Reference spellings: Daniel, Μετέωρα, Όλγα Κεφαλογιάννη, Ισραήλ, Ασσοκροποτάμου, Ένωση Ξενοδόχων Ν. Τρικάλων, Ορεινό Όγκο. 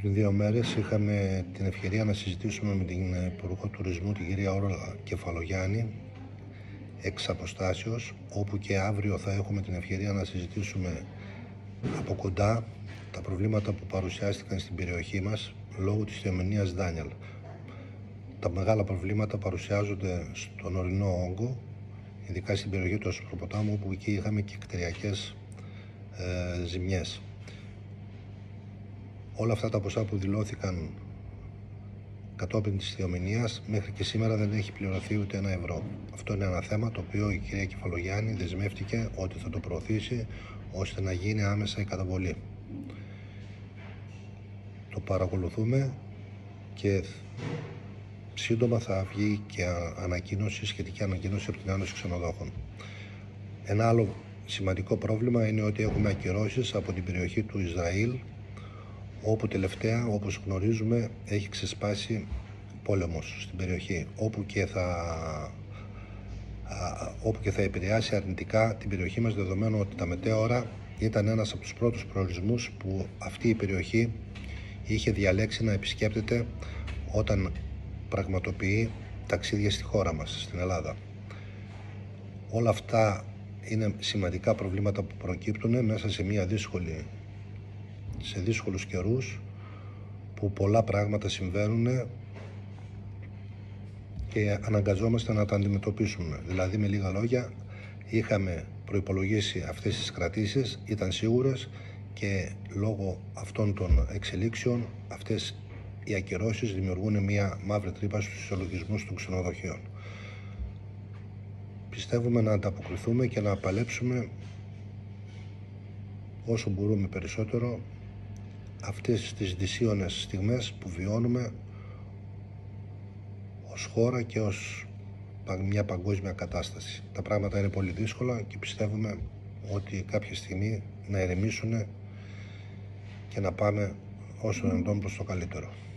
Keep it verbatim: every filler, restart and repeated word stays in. πριν δύο μέρες είχαμε την ευκαιρία να συζητήσουμε με την Υπουργό Τουρισμού, την κυρία Όλγα Κεφαλογιάννη, εξ αποστάσεως, όπου και αύριο θα έχουμε την ευκαιρία να συζητήσουμε από κοντά τα προβλήματα που παρουσιάστηκαν στην περιοχή μας λόγω της θεομηνίας Daniel. Τα μεγάλα προβλήματα παρουσιάζονται στον Ορεινό Όγκο, ειδικά στην περιοχή του Ασσοκροποτάμου, όπου εκεί είχαμε και κτηριακές ε, ζημιές. Όλα αυτά τα ποσά που δηλώθηκαν κατόπιν της θεομηνίας, μέχρι και σήμερα δεν έχει πληρωθεί ούτε ένα ευρώ. Αυτό είναι ένα θέμα το οποίο η κυρία Κεφαλογιάννη δεσμεύτηκε ότι θα το προωθήσει ώστε να γίνει άμεσα η καταβολή. Το παρακολουθούμε και σύντομα θα βγει και ανακοίνωση, σχετική ανακοίνωση από την Ένωση Ξενοδόχων. Ένα άλλο σημαντικό πρόβλημα είναι ότι έχουμε ακυρώσεις από την περιοχή του Ισραήλ, όπου τελευταία, όπως γνωρίζουμε, έχει ξεσπάσει πόλεμος στην περιοχή, όπου και θα, όπου και θα επηρεάσει αρνητικά την περιοχή μας, δεδομένου ότι τα Μετέωρα ήταν ένας από τους πρώτους προορισμούς που αυτή η περιοχή είχε διαλέξει να επισκέπτεται όταν πραγματοποιεί ταξίδια στη χώρα μας, στην Ελλάδα. Όλα αυτά είναι σημαντικά προβλήματα που προκύπτουν μέσα σε μια δύσκολη σε δύσκολους καιρούς, που πολλά πράγματα συμβαίνουν και αναγκαζόμαστε να τα αντιμετωπίσουμε. Δηλαδή, με λίγα λόγια, είχαμε προϋπολογίσει αυτές τις κρατήσεις, ήταν σίγουρες, και λόγω αυτών των εξελίξεων αυτές οι ακυρώσεις δημιουργούν μια μαύρη τρύπα στους ισολογισμούς των ξενοδοχείων. Πιστεύουμε να ανταποκριθούμε και να παλέψουμε όσο μπορούμε περισσότερο αυτές τις δυσίωνες στιγμές που βιώνουμε ως χώρα και ως μια παγκόσμια κατάσταση. Τα πράγματα είναι πολύ δύσκολα και πιστεύουμε ότι κάποια στιγμή να ηρεμήσουν και να πάμε όσο δυνατόν προς το καλύτερο.